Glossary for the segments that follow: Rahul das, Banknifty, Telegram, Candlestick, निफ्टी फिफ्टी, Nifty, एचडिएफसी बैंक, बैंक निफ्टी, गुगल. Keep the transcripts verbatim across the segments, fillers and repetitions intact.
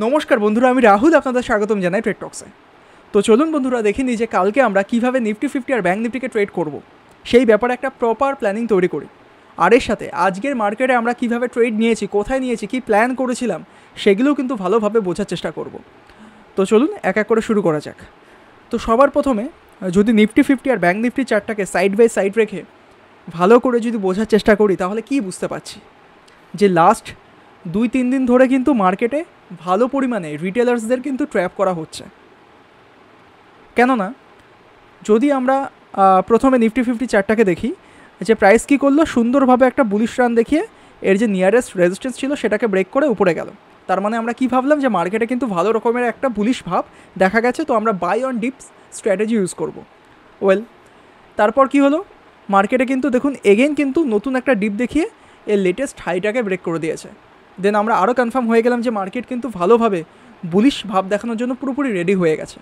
नमस्कार बंधुरा आमी राहुल आपनादेर स्वागतम जानाई ट्रेड टक्से। तो चलुन बंधुरा देखे निई जे कालके आमरा किभाबे निफ्टी फिफ्टी और बैंक निफ्टी के ट्रेड करब सेई ब्यापारे एक प्रपार प्लानिंग तैरी करी और एर साथे आजकेर मार्केटे आमरा किभाबे ट्रेड नियेछि कोथाय नियेछि कि प्लान करेछिलाम सेगुलो किन्तु भालोभाबे बोझार चेष्टा करब। तो चलुन एक एक करे शुरू करा जाक। तो सबार प्रथमे यदि निफ्टी फिफ्टी और बैंक निफ्टी चार्टटाके साइड बाई साइड रेखे भालो करे यदि बोझार चेष्टा करी ताहले कि बुझते पारछि जे लास्ट दुई तीन दिन धरे किन्तु मार्केटे भालो परिमाणे रिटेलार्सदेर किन्तु ट्र्याप करा होच्छे। केनना यदि आमरा प्रथमे निफ्टी फिफ्टी चार्टटाके देखी जे प्राइस कि करलो सुंदरभावे एकटा बुलिश रान देखिए एर जे नियारेस्ट रेजिस्टेंस छिलो सेटाके ब्रेक करे उपरे गेलो। तार माने आमरा कि भाबलाम जे मार्केटे किन्तु भालो रकमेर एकटा बुलिश भाव देखा गेछे। तो आमरा buy on dip strategy use करब। वेल तारपर कि हलो मार्केटे किन्तु देखुन एगेन किन्तु नतुन एकटा डिप देखिए एर लेटेस्ट हाईटाके ब्रेक करे दिएछे। देन आमरा आरो कन्फार्म हो गेलाम जे मार्केट किन्तु भालोभावे बुलिश भाव देखानोर जोन्नो पुरोपुरी रेडी हो गेछे।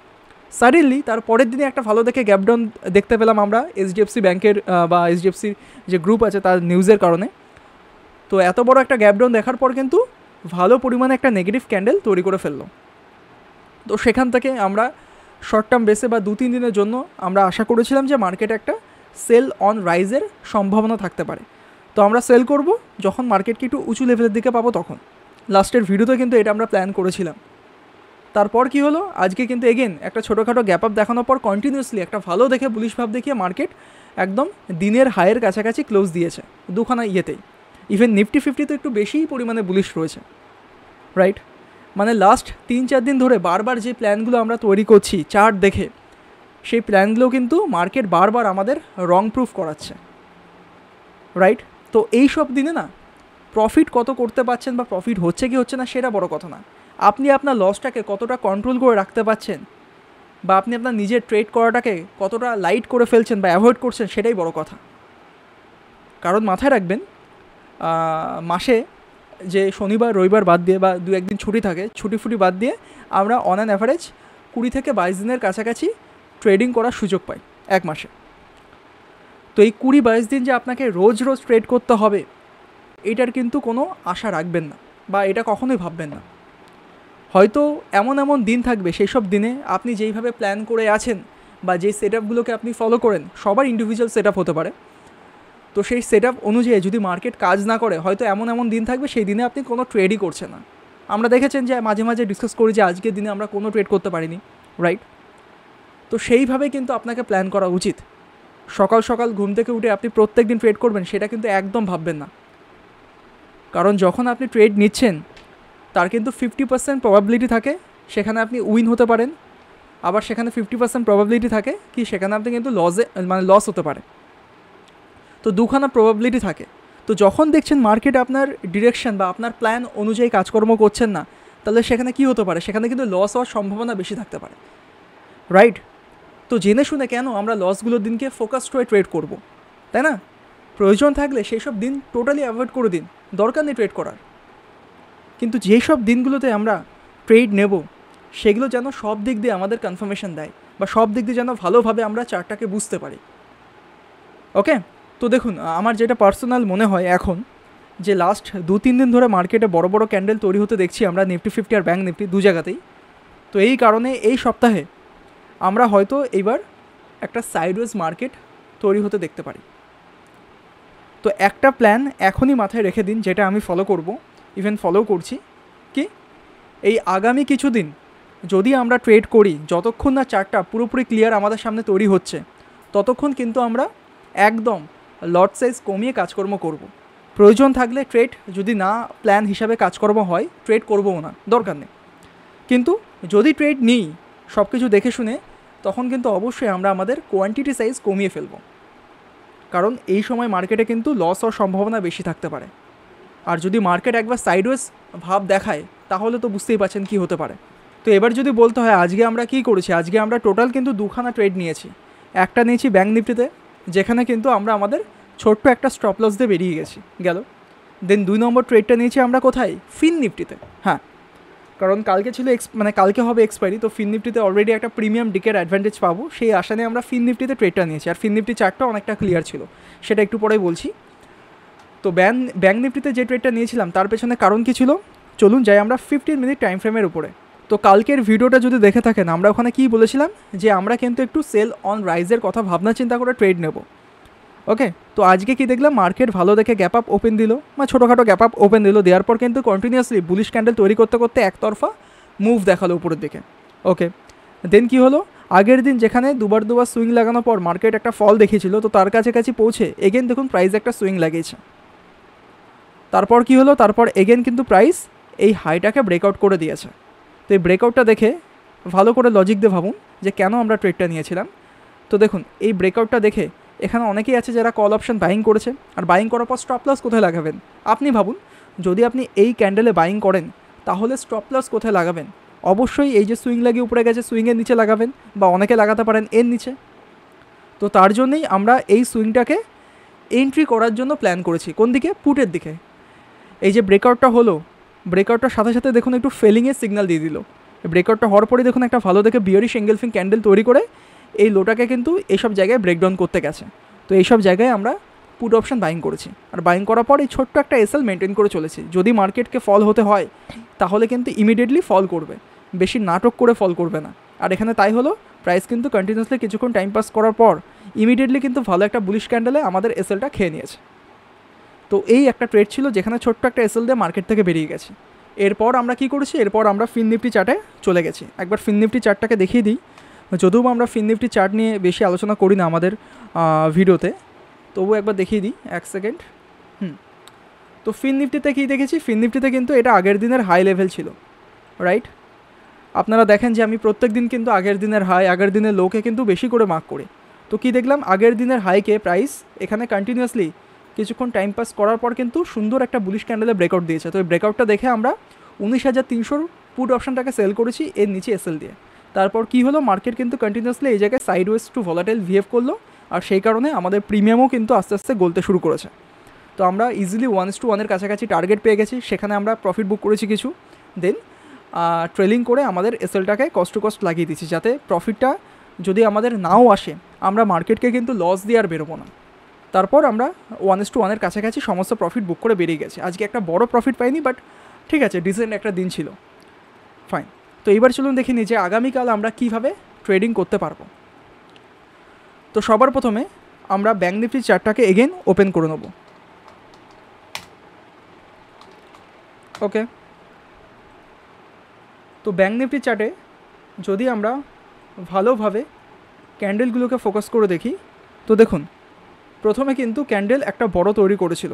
साडेनलि तार परेर दिने एकटा भालो देखे गैप डाउन देखते पेलाम आमरा एचडिएफसी बैंकेर बा एचडिएफसी जे ग्रुप आछे तार निउजेर कारणे। तो एत बड़ो एकटा गैप डाउन देखार पर किन्तु भालो परिमाणे एकटा नेगेटिव कैंडल तैरी करे फेललो। तो सेखान थेके आमरा शर्ट टार्म बेसे बा दो तीन दिनेर जोन्नो आमरा आशा करेछिलाम जे मार्केटे एकटा सेल अन राइजेर सम्भावना थाकते पारे। तो आमरा सेल करब जखन मार्केट के एकटू उंचू लेवलेर दिके पाबो तखन। लास्टेर भिडियोते किन्तु एटा आमरा प्लान करेछिलाम। तारपर कि हलो आज के किन्तु एगेन एकटा छोटोखाटो गैप आप देखानोर पर कन्टिन्यूअसलि एकटा भालो देखे बुलिश भाव देखिए मार्केट एकदम दिनेर हाइएर काछाकाछि क्लोज दिएछे दुखाना इएतेई। इभेन निफ्टी फिफ्टी तो एकटू बेशिई परिमाणे बुलिश रयेछे, राइट। माने लास्ट तीन चार दिन धरे बार बार जे प्लैनगुलो आमरा तैरी करछि चार्ट देखे सेई प्लैनगुलो किन्तु मार्केट बार बार आमादेर रंग प्रूफ कराच्छे, राइट। तो ये सब दिन ना प्रॉफिट कत करते पारछेन बा प्रॉफिट होच्छे कि होच्छे ना सेटा बड़ो कथा ना, आपनी आपनार लसटाके कतटा कंट्रोल करे राखते पारछेन बा आपनी आपनार निजेर ट्रेड कराटाके कतटा लाइट करे फेलछेन बा अवॉइड करछेन सेटाई बड़ो कथा। कारण माथाय राखबेन मासे जे शनिवार रविवार बाद दिए बा दुई एक दिन छुट्टी थाके छुट्टी फुटी बाद दिए आमरा अन एन एवरेज बीस थेके बाईश दिनेर काछाकाछि ट्रेडिंग करार सुयोग पाई एक मासे। तो ये कुड़ी बाईस दिन जो आपनाके रोज रोज ट्रेड करते हबे एटार किन्तु कोनो आशा राखबेन ना बा एटा कखनोई भाबबेन ना। हयतो एमन एमन दिन थाकबे सेई सब दिने आपनी जेइभावे प्लान करे आछेन बा जे सेटआपगुलोके आपनी फलो करेन सबार इंडिविजुअल सेटआप होते पारे। तो सेई सेटआप अनुयायी यदि मार्केट काज ना करे हयतो एमन एमन दिन थाकबे सेई दिने आपनी कोनो ट्रेडई करछेन ना। आमरा देखेछेन जे माझे माझे डिसकास करी जे आजकेर दिने आमरा कोनो ट्रेड करते पारिनी, राइट। तो सेइभावे किन्तु आपनाके प्लान करा उचित। सकाल सकाल घूम थेके उठे आपनी प्रत्येक दिन ट्रेड करबेन सेटा किन्तु एकदम भाबबेन ना। कारण जखन आपनी ट्रेड निच्छेन तार किन्तु फिफ्टी परसेंट प्रबाबिलिटी थाके सेखाने आपनी उइन होते पारेन आबार सेखाने फिफ्टी परसेंट प्रबाबिलिटी थाके कि सेखाने आपनी किन्तु लसे माने लस होते पारे। तो दुखाना प्रबाबिलिटी थाके। तो जखन देखछेन मार्केट आपनार डिरेक्शन बा आपनार प्लान अनुयायी काजकर्म करछेन ना ताहले सेखाने कि होते पारे सेखाने किन्तु लस होवार सम्भावना बेशी थाकते पारे, राइट। तो जेने शुने केन आमरा लसगुलोर दिन के फोकस करे ट्रेड करब, ताई ना। प्रयोजन थाकले सेई सब दिन टोटाली अवॉइड करे दिन, दरकार नेई ट्रेड करार। किन्तु जे सब दिनगुलोते आमरा ट्रेड नेब सेगुलो जेन सब दिक दिये आमादेर कनफार्मेशन देय बा सब दिक दिये जेन भालोभावे आमरा चार्टटाके बुझते पारी, ओके। तो देखुन आमार जेटा पार्सोनाल मने हय एखन जे लास्ट दो तीन दिन धरे मार्केटे बड़ो बड़ो कैंडल तैरी होते देखछि आमरा निफ्टी फिफ्टी और बैंक निफ्टी दो जायगातेई। तो एई कारणे एई सप्ताहे आमरा होयतो एबार एक साइडवेज मार्केट तैरी होते देखते पारी। तो एक प्लान एखोनी माथाय रेखे दिन जेटा आमी फलो करब इवेन फलो करछि कि एई आगामी किछुदिन यदि आमरा ट्रेड करी जतक्षण ना चार्टटा पुरोपुरी क्लियर आमादेर सामने तैरी होच्छे ततक्षण किन्तु आमरा एकदम लट साइज कमिये काजकर्म करब। प्रयोजन थाकले ट्रेड यदि ना प्लान हिसाबे काजकर्म हय ट्रेड करबो ना, दरकार नेई। किन्तु यदि ट्रेड नेई सब किछु देखे शुने तखन किन्तु अवश्यई आमरा आमादेर क्वांटिटी साइज कमिये फेलबो। कारण एई समय मार्केटे किन्तु लस होवार सम्भावना बेशी थाकते पारे। और यदि मार्केट एकबार साइडवेज भाव देखाय ताहले तो बुझतेई पारछेन कि होते पारे। तो एबार यदि बोलते हय आजके आमरा कि करेछि आजके आमरा टोटाल किन्तु दुखाना ट्रेड नियेछि। एकटा नियेछि बैंक निफ्टीते जेखाने किन्तु आमरा आमादेर छोट्ट एकटा स्टप लस दिये बेरिये गेछि गेलो। देन दुई नम्बर ट्रेडटा नियेछि आमरा कोथाय फिन निफ्टीते, हाँ। कारण कालके छिलो एक्स माने कालके होबे एक्सपायरी। तो फिन निफ्टीते अलरेडी एक प्रिमियम डिकेर एडभान्टेज पाबो सेई आशा निये आमरा फिन निफ्टीते ट्रेडटा नियेछि। आर फिन निफ्टी चार्टटा अनेकटा क्लियर छिलो सेटा एकटु परेई बोलछि। तो बैंक बैंक निफ्टीते जे ट्रेडटा नियेछिलाम तार पेছনে কারণ কি ছিল চলুন যাই আমরা ফিফটিন মিনিট টাইম ফ্রেমের উপরে। তো কালকের ভিডিওটা যদি দেখে থাকেন আমরা ওখানে কী বলেছিলাম যে আমরা কিন্তু একটু সেল অন রাইজের কথা ভাবনা চিন্তা করে ট্রেড নেব। ওকে, তো আজকে কি দেখলাম মার্কেট ভালো দেখে গ্যাপ আপ ওপেন দিল, বা ছোটোখাটো গ্যাপ আপ ওপেন দিল, দেওয়ার পর কিন্তু কন্টিনিউয়াসলি বুলিশ ক্যান্ডেল তৈরি করতে করতে একতরফা মুভ দেখালো উপরের দিকে। ওকে, দেন কি হলো আগের দিন যেখানে দুবার দুবার সুইং লাগানোর পর মার্কেট একটা ফল দেখিয়েছিল, তো তার কাছাকাছি পৌঁছে এগেন দেখুন প্রাইস একটা সুইং লাগিয়েছে। তারপর কি হলো তারপর এগেন কিন্তু প্রাইস এই হাইটাকে ব্রেকআউট করে দিয়েছে। তো এই ব্রেকআউটটা দেখে ভালো করে লজিক দিয়ে ভাবুন যে কেন আমরা ট্রেডটা নিয়েছিলাম। তো দেখুন এই ব্রেকআউটটা দেখে এখানে অনেকেই আছে যারা কল অপশন বাইং করেছে, আর বাইং করার পর স্টপ লস কোথায় লাগাবেন আপনি ভাবুন। যদি আপনি এই ক্যান্ডেলে বাইং করেন তাহলে স্টপ লস কোথায় লাগাবেন? অবশ্যই এই যে সুইং লাগিয়ে উপরে গেছে সুইংয়ের নিচে লাগাবেন, বা অনেকে লাগাতে পারেন এর নিচে। তো তার জন্যই আমরা এই সুইংটাকে এন্ট্রি করার জন্য প্ল্যান করেছি। কোন দিকে? পুটের দিকে। এই যে ব্রেকআউটটা হলো, ব্রেকআউটটার সাথে সাথে দেখুন একটু ফেলিংয়ের সিগন্যাল দিয়ে দিল। ব্রেকআউটটা হওয়ার পরে দেখুন একটা ভালো দেখে বিয়ারিশ অ্যাঙ্গেল ফিং ক্যান্ডেল তৈরি করে এই লোটাকে কিন্তু এইসব জায়গায় ব্রেকডাউন করতে গেছে। তো এইসব জায়গায় আমরা পুট অপশন বাইং করেছি, আর বাইং করার পর এই ছোট্ট একটা এসএল মেনটেন করে চলেছি। যদি মার্কেটকে ফল হতে হয় তাহলে কিন্তু ইমিডিয়েটলি ফল করবে, বেশি নাটক করে ফল করবে না। আর এখানে তাই হলো, প্রাইস কিন্তু কন্টিনিউয়াসলি কিছুক্ষণ টাইম পাস করার পর ইমিডিয়েটলি কিন্তু ভালো একটা বুলিশ ক্যান্ডেলে আমাদের এসএলটা খেয়ে নিয়েছে। তো এই একটা ট্রেড ছিল যেখানে ছোট্ট একটা এসএল দিয়ে মার্কেট থেকে বেরিয়ে গেছে। এরপর আমরা কি করেছি, এরপর আমরা ফিন নিফটি চার্টে চলে গেছি। একবার ফিন নিফটি চার্টটাকে দেখিয়ে দিই, যদিও আমরা ফিন নিফটি চার্ট নিয়ে বেশি আলোচনা করি না আমাদের ভিডিওতে, তবু একবার দেখিয়ে দিই এক সেকেন্ড। হুম তো ফিন নিফটিতে কী দেখেছি, ফিন নিফটিতে কিন্তু এটা আগের দিনের হাই লেভেল ছিল, রাইট? আপনারা দেখেন যে আমি প্রত্যেক দিন কিন্তু আগের দিনের হাই আগের দিনের লোকে কিন্তু বেশি করে মার্ক করি। তো কী দেখলাম আগের দিনের হাইকে প্রাইস এখানে কন্টিনিউয়াসলি কিছুক্ষণ টাইম পাস করার পর কিন্তু সুন্দর একটা বুলিশ ক্যান্ডেলে ব্রেকআউট দিয়েছে। তো এই ব্রেকআউটটা দেখে আমরা উনিশ হাজার তিনশোর পুট অপশানটাকে সেল করেছি এর নিচে এসএল দিয়ে। তারপর কি হলো মার্কেট কিন্তু কন্টিনিউয়াসলি এই জায়গায় সাইডওয়েজ টু ভলাটাইল বিহেভ করলো, আর সেই কারণে আমাদের প্রিমিয়ামও কিন্তু আস্তে আস্তে গলতে শুরু করেছে। তো আমরা ইজিলি ওয়ান ইস টু ওয়ানের কাছাকাছি টার্গেট পেয়ে গেছি, সেখানে আমরা প্রফিট বুক করেছি কিছু, দেন ট্রেলিং করে আমাদের এসএলটাকে কস্ট টু কস্ট লাগিয়ে দিচ্ছি, যাতে প্রফিটটা যদি আমাদের নাও আসে আমরা মার্কেটকে কিন্তু লস দিয়ে আর বেরোবো না। তারপর আমরা ওয়ান ইস টু ওয়ানের কাছাকাছি সমস্ত প্রফিট বুক করে বেরিয়ে গেছি। আজকে একটা বড় প্রফিট পাইনি, বাট ঠিক আছে, ডিসেন্ট একটা দিন ছিল, ফাইন। তো এবার চলুন দেখে নিই যে আগামীকাল আমরা কীভাবে ট্রেডিং করতে পারবো। তো সবার প্রথমে আমরা ব্যাঙ্ক নিফটির চার্টটাকে এগেন ওপেন করে নেব। ওকে, তো ব্যাঙ্ক নিফটির চার্টে যদি আমরা ভালোভাবে ক্যান্ডেলগুলোকে ফোকাস করে দেখি, তো দেখুন প্রথমে কিন্তু ক্যান্ডেল একটা বড় তৈরি করেছিল,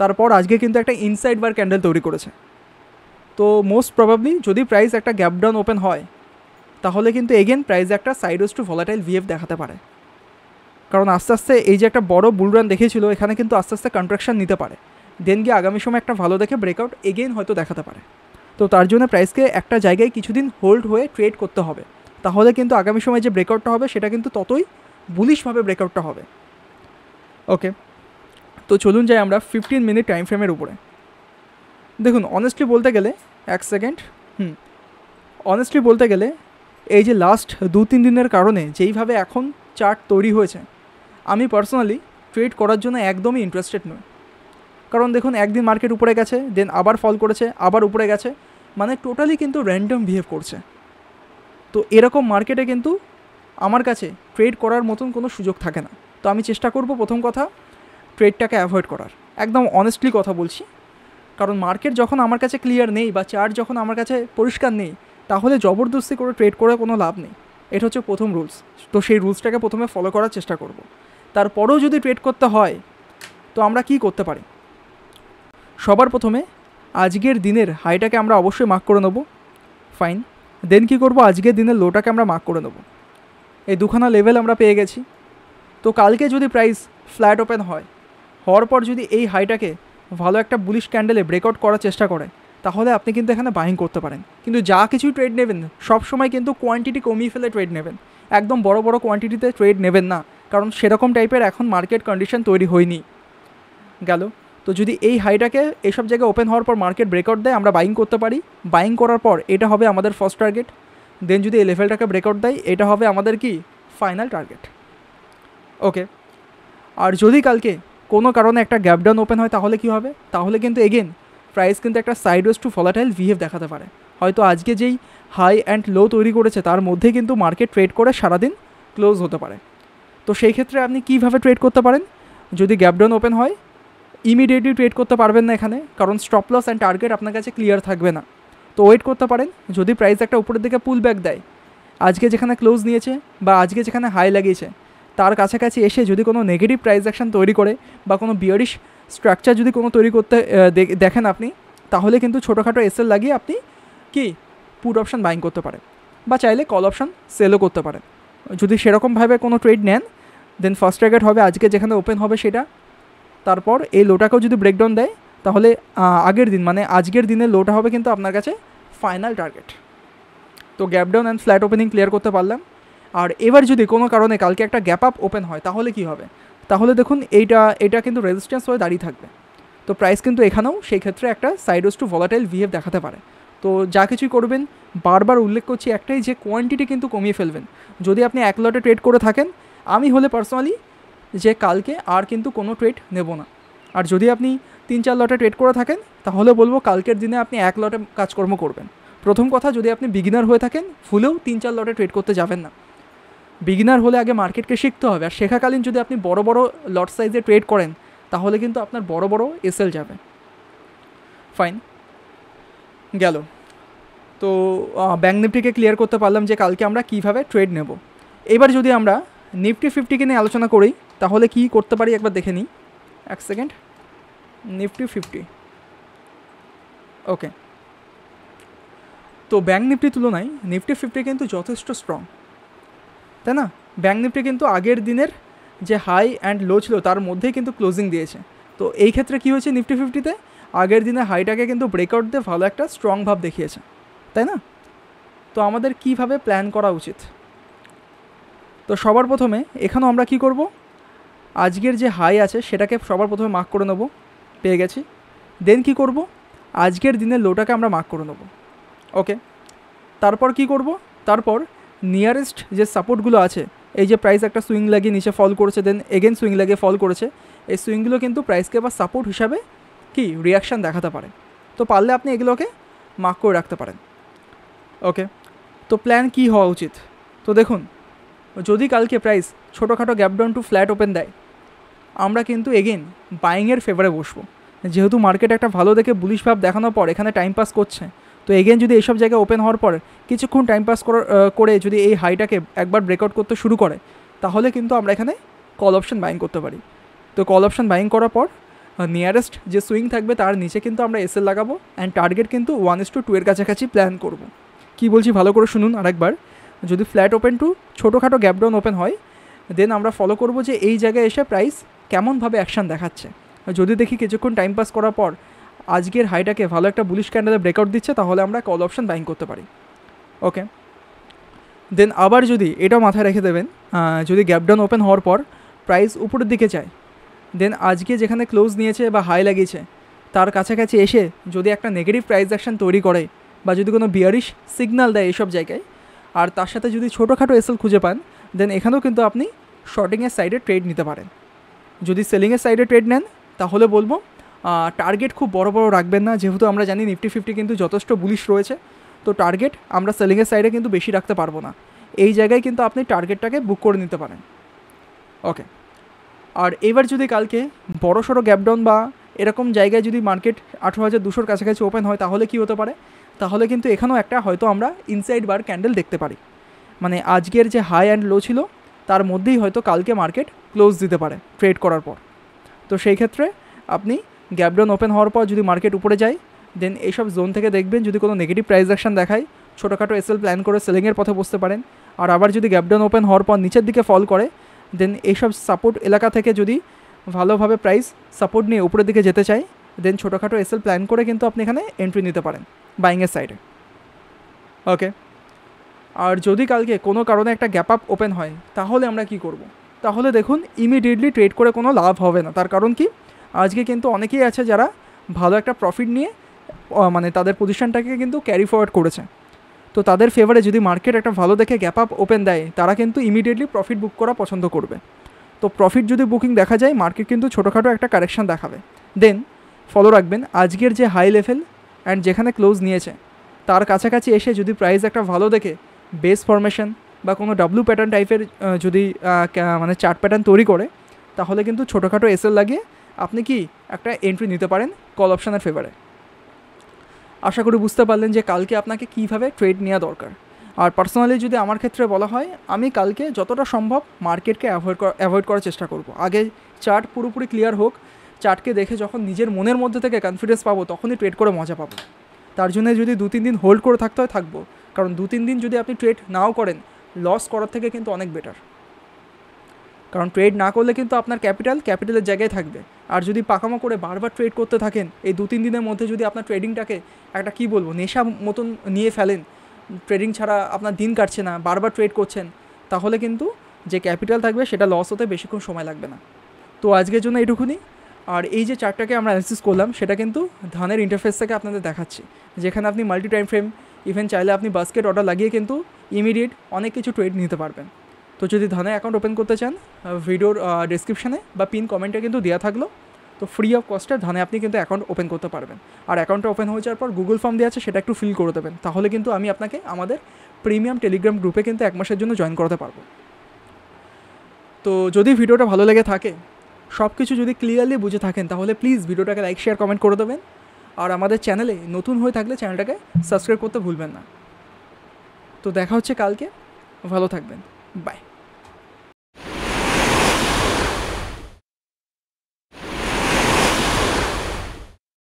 তারপর আজকে কিন্তু একটা ইনসাইড বার ক্যান্ডেল তৈরি করেছে। তো মোস্ট প্রবাবলি যদি প্রাইস একটা গ্যাপ ডাউন ওপেন হয় তাহলে কিন্তু এগেন প্রাইস একটা সাইডওয়েজ টু ভলাটাইল ভিএফ দেখাতে পারে, কারণ আস্তে আস্তে এই যে একটা বড় বুল রান দেখিয়েছিল এখানে কিন্তু আস্তে আস্তে কন্ট্রাকশান নিতে পারে, দেন গিয়ে আগামী সময় একটা ভালো দেখে ব্রেকআউট এগেন হয়তো দেখাতে পারে। তো তার জন্য প্রাইসকে একটা জায়গায় কিছুদিন হোল্ড হয়ে ট্রেড করতে হবে, তাহলে কিন্তু আগামী সময় যে ব্রেকআউটটা হবে সেটা কিন্তু ততই বুলিশভাবে ব্রেকআউটটা হবে। ওকে, তো চলুন যাই আমরা ফিফটিন মিনিট টাইম ফ্রেমের উপরে। দেখুন অনেস্টলি বলতে গেলে এক সেকেন্ড হুম অনেস্টলি বলতে গেলে এই যে লাস্ট দু তিন দিনের কারণে যেইভাবে এখন চার্ট তৈরি হয়েছে, আমি পার্সোনালি ট্রেড করার জন্য একদমই ইন্টারেস্টেড নই। কারণ দেখুন একদিন মার্কেট উপরে গেছে, দেন আবার ফল করেছে, আবার উপরে গেছে, মানে টোটালি কিন্তু র্যান্ডম বিহেভ করছে। তো এরকম মার্কেটে কিন্তু আমার কাছে ট্রেড করার মতন কোনো সুযোগ থাকে না। তো আমি চেষ্টা করব প্রথম কথা ট্রেডটাকে অ্যাভয়েড করার, একদম অনেস্টলি কথা বলছি, কারণ মার্কেট যখন আমার কাছে ক্লিয়ার নেই বা চার্ট যখন আমার কাছে পরিষ্কার নেই তাহলে জবরদস্তি করে ট্রেড করে কোনো লাভ নেই, এটা হচ্ছে প্রথম রুলস। তো সেই রুলসটাকে প্রথমে ফলো করার চেষ্টা করব। তারপরেও যদি ট্রেড করতে হয় তো আমরা কি করতে পারি, সবার প্রথমে আজকের দিনের হাইটাকে আমরা অবশ্যই মার্ক করে নেব, ফাইন। দেন কী করব আজকের দিনের লোটাকে আমরা মার্ক করে নেব। এই দুখানা লেভেল আমরা পেয়ে গেছি। তো কালকে যদি প্রাইস ফ্ল্যাট ওপেন হয়, হওয়ার পর যদি এই হাইটাকে ভালো একটা বুলিশ ক্যান্ডেলে ব্রেকআউট করার চেষ্টা করে তাহলে আপনি কিন্তু এখানে বাইং করতে পারেন। কিন্তু যা কিছু ট্রেড নেবেন সবসময় কিন্তু কোয়ান্টিটি কমিয়ে ফেলে ট্রেড নেবেন, একদম বড় বড় কোয়ান্টিটিতে ট্রেড নেবেন না, কারণ সেরকম টাইপের এখন মার্কেট কন্ডিশন তৈরি হয়নি। গেল তো যদি এই হাইটাকে এইসব জায়গায় ওপেন হওয়ার পর মার্কেট ব্রেকআউট দেয় আমরা বাইং করতে পারি। বাইং করার পর এটা হবে আমাদের ফার্স্ট টার্গেট। দেন যদি এই লেভেলটাকে ব্রেকআউট দেয় এটা হবে আমাদের কি ফাইনাল টার্গেট। ওকে, আর যদি কালকে কোনো কারণে একটা গ্যাপ ডাউন ওপেন হয় তাহলে কি হবে, তাহলে কিন্তু এগেন प्राइस क्योंकि एक साइडवेज टू फलाटाइल बिहेव देखाते पारे हयतो आज के जेई हाई एंड लो तैरि करेछे तार मध्य क्योंकि मार्केट ट्रेड कर सारा दिन क्लोज होते पारे। तो सेई क्षेत्रे आपनी किभाबे ट्रेड करते पारेन जदि गैप डाउन ओपेन हय इमिडिएटली ट्रेड करते पारबेन ना एखाने कारण स्टप लस एंड टार्गेट आपनार काछे क्लियर थाकबे ना। तो वेट करते पारेन जदि प्राइस एकटा ऊपरेर दिके पुल बैक देय आज के जेखाने क्लोज नियेछे बा आज के जेखाने हाई लागियेछे तार काछाकाछि एशे जदि कोनो नेगेटिव प्राइस एक्शन तैरि करे बा कोनो बियरिश स्ट्राक्चर जदि कोनो तैरि करते देखेन आपनि ताहले किन्तु छोटोखाटो एसएल लागिए आपनि कि पुट अपशन बाइंग करते पारेन बा चाइले कल अपशन सेलও करते पारेन। যদি সেরকম ভাবে কোনো ট্রেড নেন দেন ফার্স্ট টার্গেট হবে আজকে যেখানে ওপেন হবে সেটা, তারপর এই লোটাকেও যদি ব্রেকডাউন দেয় তাহলে আগের দিন মানে আজকের দিনে লোটা হবে কিন্তু আপনার কাছে ফাইনাল টার্গেট। তো gap down and flat opening clear করতে পারলাম। আর এবার যদি কোনো কারণে কালকে একটা গ্যাপ আপ ওপেন হয় তাহলে কি হবে, তাহলে দেখুন এইটা এটা কিন্তু রেজিস্ট্যান্স হয়ে দাঁড়িয়ে থাকবে। তো প্রাইস কিন্তু এখানেও সেই ক্ষেত্রে একটা সাইডওয়েজ টু ভলাটাইল বিহেভ দেখাতে পারে। তো যা কিছুই করবেন বারবার উল্লেখ করছি একটাই যে কোয়ান্টিটি কিন্তু কমিয়ে ফেলবেন যদি আপনি এক লটে ট্রেড করে থাকেন। আমি হলে পার্সোনালি যে কালকে আর কিন্তু কোনো ট্রেড নেব না, আর যদি আপনি তিন চার লটে ট্রেড করে থাকেন তাহলে বলবো কালকের দিনে আপনি এক লটে কাজকর্ম করবেন। প্রথম কথা, যদি আপনি বিগিনার হয়ে থাকেন ফুলেও তিন চার লটে ট্রেড করতে যাবেন না। বিগিনার হলে আগে মার্কেটকে শিখতে হবে, আর শেখাকালীন যদি আপনি বড় বড় লট সাইজে ট্রেড করেন তাহলে কিন্তু আপনার বড় বড় এসএল যাবে। ফাইন গেল। তো ব্যাঙ্ক নিফটিকে ক্লিয়ার করতে পারলাম যে কালকে আমরা কীভাবে ট্রেড নেব। এবার যদি আমরা নিফটি ফিফটিকে নিয়ে আলোচনা করি তাহলে কি করতে পারি একবার দেখে নিই। এক সেকেন্ড, নিফটি ফিফটি ওকে। তো ব্যাঙ্ক নিফটির তুলনায় নিফটি ফিফটি কিন্তু যথেষ্ট স্ট্রং, তাই না? ব্যাঙ্ক নিফটি কিন্তু আগের দিনের যে হাই অ্যান্ড লো ছিল তার মধ্যেই কিন্তু ক্লোজিং দিয়েছে। তো এই ক্ষেত্রে কী হয়েছে, নিফটি ফিফটিতে আগের দিনে হাইটাকে কিন্তু ব্রেকআউট দিয়ে ভালো একটা স্ট্রং ভাব দেখিয়েছে, তাই না? তো আমাদের কীভাবে প্ল্যান করা উচিত? তো সবার প্রথমে এখানেও আমরা কি করব, আজকের যে হাই আছে সেটাকে সবার প্রথমে মার্ক করে নেব। পেয়ে গেছি। দেন কি করব, আজকের দিনের লোটাকে আমরা মার্ক করে নেব। ওকে, তারপর কি করব, তারপর নিয়ারেস্ট যে সাপোর্টগুলো আছে, এই যে প্রাইস একটা সুইং লাগিয়ে নিচে ফল করেছে দেন এগেন সুইং লাগিয়ে ফল করেছে, এই সুইংগুলো কিন্তু প্রাইসকে বা সাপোর্ট হিসাবে কি রিয়াকশান দেখাতে পারে। তো পারলে আপনি এগুলোকে মার্ক করে রাখতে পারেন। ওকে, তো প্ল্যান কি হওয়া উচিত? তো দেখুন, যদি কালকে প্রাইস ছোটোখাটো গ্যাপডাউন টু ফ্ল্যাট ওপেন দেয় আমরা কিন্তু এগেন বাইংয়ের ফেভারে বসবো, যেহেতু মার্কেট একটা ভালো দেখে বুলিশ ভাব দেখানোর পর এখানে টাইম পাস করছে। তো এগেন যদি এইসব জায়গায় ওপেন হওয়ার পর কিছুক্ষণ টাইম পাস করে যদি এই হাইটাকে একবার ব্রেকআউট করতে শুরু করে তাহলে কিন্তু আমরা এখানে কল অপশন বাইং করতে পারি। তো কল অপশন বাইং করার পর নিয়ারেস্ট যে সুইং থাকবে তার নিচে কিন্তু আমরা এসএল লাগাবো অ্যান্ড টার্গেট কিন্তু ওয়ান ইস টু টু এর কাছাকাছি প্ল্যান করবো। কী বলছি ভালো করে শুনুন আরেকবার, যদি ফ্ল্যাট ওপেন টু ছোটোখাটো গ্যাপডাউন ওপেন হয় দেন আমরা ফলো করব যে এই জায়গায় এসে প্রাইস কেমনভাবে অ্যাকশান দেখাচ্ছে। যদি দেখি কিছুক্ষণ টাইম পাস করার পর আজকের হাইটাকে ভালো একটা বুলিশ ক্যান্ডেলে ব্রেকআউট দিচ্ছে তাহলে আমরা কল অপশন বাইং করতে পারি। ওকে, দেন আবার যদি এটাও মাথায় রেখে দেবেন, যদি গ্যাপডাউন ওপেন হওয়ার পর প্রাইস উপরের দিকে যায় দেন আজকে যেখানে ক্লোজ নিয়েছে বা হাই লাগিয়েছে তার কাছাকাছি এসে যদি একটা নেগেটিভ প্রাইস অ্যাকশান তৈরি করে বা যদি কোনো বিয়ারিশ সিগনাল দেয় এইসব জায়গায়, আর তার সাথে যদি ছোটোখাটো এসএল খুঁজে পান দেন এখানেও কিন্তু আপনি শর্টিংয়ের সাইডে ট্রেড নিতে পারেন। যদি সেলিংয়ের সাইডে ট্রেড নেন তাহলে বলবো টার্গেট খুব বড় বড় রাখবেন না, যেহেতু আমরা জানি নিফটি ফিফটি কিন্তু যথেষ্ট বুলিশ রয়েছে। তো টার্গেট আমরা সেলিংয়ের সাইডে কিন্তু বেশি রাখতে পারবো না, এই জায়গায় কিন্তু আপনি টার্গেটটাকে বুক করে নিতে পারেন। ওকে, আর এবার যদি কালকে বড় সড়ো গ্যাপডাউন বা এরকম জায়গায় যদি মার্কেট আঠেরো হাজার দুশোর কাছাকাছি ওপেন হয় তাহলে কী হতে পারে, তাহলে কিন্তু এখানেও একটা হয়তো আমরা ইনসাইড বার ক্যান্ডেল দেখতে পারি, মানে আজকের যে হাই অ্যান্ড লো ছিল তার মধ্যেই হয়তো কালকে মার্কেট ক্লোজ দিতে পারে ট্রেড করার পর। তো সেই ক্ষেত্রে আপনি গ্যাপডাউন ওপেন হওয়ার পর যদি মার্কেট উপরে যায় দেন এইসব জোন থেকে দেখবেন যদি কোনো নেগেটিভ প্রাইস অ্যাকশান দেখায় ছোটোখাটো এসএল প্ল্যান করে সেলিংয়ের পথে বসতে পারেন। আর আবার যদি গ্যাপডাউন ওপেন হওয়ার পর নিচের দিকে ফল করে দেন এইসব সাপোর্ট এলাকা থেকে যদি ভালোভাবে প্রাইস সাপোর্ট নিয়ে উপরের দিকে যেতে চায় দেন ছোটোখাটো এসএল প্ল্যান করে কিন্তু আপনি এখানে এন্ট্রি নিতে পারেন বাইংয়ের সাইডে। ওকে, আর যদি কালকে কোনো কারণে একটা গ্যাপ আপ ওপেন হয় তাহলে আমরা কি করব? তাহলে দেখুন ইমিডিয়েটলি ট্রেড করে কোনো লাভ হবে না, তার কারণ কি আজকে কিন্তু অনেকেই আছে যারা ভালো একটা প্রফিট নিয়ে মানে তাদের পজিশানটাকে কিন্তু ক্যারি ফরওয়ার্ড করেছে। তো তাদের ফেভারে যদি মার্কেট একটা ভালো দেখে গ্যাপ আপ ওপেন দেয় তারা কিন্তু ইমিডিয়েটলি প্রফিট বুক করা পছন্দ করবে। তো প্রফিট যদি বুকিং দেখা যায় মার্কেট কিন্তু ছোটোখাটো একটা কারেকশান দেখাবে, দেন फलो रखबें आजकेर जे हाई लेवल एंड जेखाने क्लोज नियेछे तार काछाकाछि एसे जदि प्राइस एकटा भालो देखे बेस फर्मेशन बा कोनो डब्ल्यू पैटार्न टाइपेर जदि माने चार्ट पैटार्न तैरी करे ताहले किन्तु छोटोखाटो एसएल लागिए आपनि कि एकटा एंट्री निते पारेन कल अपशनेर फेभारे। आशा करी बुझते पारलेन जे कालके आपनाके किभाबे ट्रेड नेওয়া दरकार। और पार्सोनलि जदि आमार क्षेत्रे बला हय आमि कालके जतटा सम्भव मार्केट के अवॉइड करार चेष्टा करब। आगे चार्ट पुरोपुरी क्लियर होक चार्ट के देखे जखन निजेर मनेर मध्ये थेके कन्फिडेंस पाबो तखनई ट्रेड करे मजा पाबो। तार जोन्नो जदि दो तीन दिन होल्ड करे थाकते हय थाकबो कारण दो तीन दिन जदि आपनि ट्रेड नाओ करेन लस करार थेके किन्तु अनेक बेटार कारण ट्रेड ना करले किन्तु आपनार कैपिटल कैपिटल जैगाय थाकबे। और जदि पाकामो करे बार बार ट्रेड करते थाकेन ए दो तीन दिन मध्य जदि आपनार ट्रेडिंगटाके एकटा कि बोलबो नेशा मतन निये फेलेन ट्रेडिंग छाड़ा आपनार दिन काटछे ना बार बार ट्रेड करछेन ताहले किन्तु जे कैपिटल थाकबे सेटा लस होते बेशिक्षण समय लागबे ना। तो आजकेर जोन्नो एइटुकुनी। और ये जो चार्टटाके आमरा एनालिसिस करलाम सेटा किन्तु धानेर इंटरफेस थेके आपनादेर देखाच्छि जेखाने आपनि माल्टी टाइम फ्रेम इवेन चाइले आपनि बास्केट अर्डार लागिए किन्तु इमिडिएट अनेक किछु ट्रेड निते पारबेन। तो जो धाने अकाउंट ओपन करते चान भिडियोर डेस्क्रिपशने बा पिन कमेंटे किन्तु देया थाकलो। तो फ्री अफ कस्टे धाने आपनि किन्तु अकाउंट ओपन करते पारबेन। और अकाउंट ओपन हो जाओयार पर गुगल फर्म देया आछे सेटा एकटु फिल करे देबेन ताहले किन्तु आमि आपनाके आमादेर प्रिमियम टेलिग्राम ग्रुपे किन्तु एक मासेर जोन्नो जयन करते पारबो। तो जोदि भिडियोटा भालो लेगे थाके सब किछु जोदि क्लियरलि बुझे थाकेन ताहले प्लिज भिडियोटाके लाइक शेयर कमेंट करे देबेन। और आमादेर चैनेले नतुन हये थाकले चैनेलटाके सबस्क्राइब करते भुलबेन ना। तो देखा होच्छे कालके, भालो थाकबेन, बाय।